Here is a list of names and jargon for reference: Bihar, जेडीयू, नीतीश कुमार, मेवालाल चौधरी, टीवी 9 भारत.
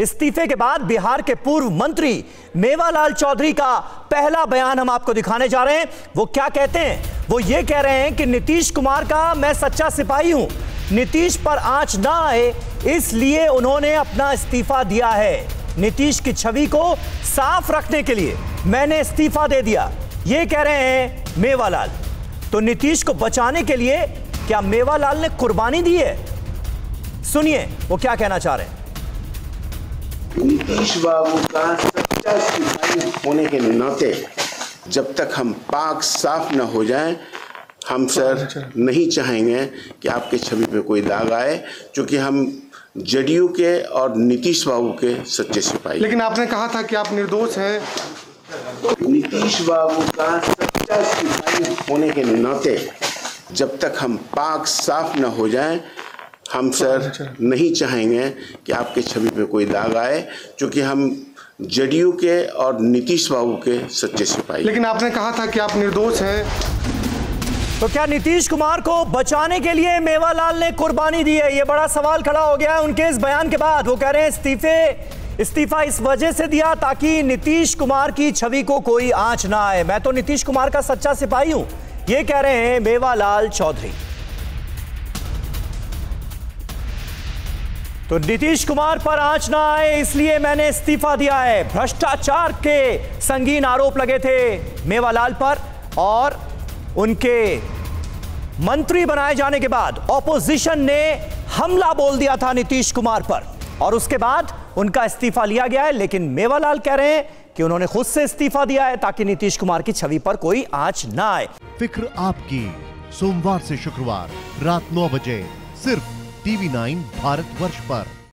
इस्तीफे के बाद बिहार के पूर्व मंत्री मेवालाल चौधरी का पहला बयान हम आपको दिखाने जा रहे हैं। वो क्या कहते हैं? वो ये कह रहे हैं कि नीतीश कुमार का मैं सच्चा सिपाही हूं, नीतीश पर आंच ना आए इसलिए उन्होंने अपना इस्तीफा दिया है। नीतीश की छवि को साफ रखने के लिए मैंने इस्तीफा दे दिया, ये कह रहे हैं मेवालाल। तो नीतीश को बचाने के लिए क्या मेवालाल ने कुर्बानी दी है? सुनिए वो क्या कहना चाह रहे हैं। नीतीश बाबू का सच्चा सिपाही होने के नाते जब तक हम पाक साफ न हो जाएं, हम सर नहीं चाहेंगे कि आपके छवि पे कोई दाग आए, क्योंकि हम जेडीयू के और नीतीश बाबू के सच्चे सिपाही। लेकिन आपने कहा था कि आप निर्दोष हैं। नीतीश बाबू का सच्चा सिपाही होने के नाते जब तक हम पाक साफ न हो जाएं, हम सर नहीं चाहेंगे कि आपके छवि पे कोई दाग आए, क्योंकि हम जेडीयू के और नीतीश बाबू के सच्चे सिपाही। लेकिन आपने कहा था कि आप निर्दोष हैं। तो क्या नीतीश कुमार को बचाने के लिए मेवालाल ने कुर्बानी दी है? ये बड़ा सवाल खड़ा हो गया है उनके इस बयान के बाद। वो कह रहे हैं इस्तीफा इस वजह से दिया ताकि नीतीश कुमार की छवि को कोई आंच ना आए। मैं तो नीतीश कुमार का सच्चा सिपाही हूं, ये कह रहे हैं मेवालाल चौधरी। तो नीतीश कुमार पर आंच ना आए इसलिए मैंने इस्तीफा दिया है। भ्रष्टाचार के संगीन आरोप लगे थे मेवालाल पर, और उनके मंत्री बनाए जाने के बाद ऑपोजिशन ने हमला बोल दिया था नीतीश कुमार पर, और उसके बाद उनका इस्तीफा लिया गया है। लेकिन मेवालाल कह रहे हैं कि उन्होंने खुद से इस्तीफा दिया है ताकि नीतीश कुमार की छवि पर कोई आंच ना आए। फिक्र आपकी, सोमवार से शुक्रवार रात 9 बजे सिर्फ टीवी 9 भारत वर्ष पर।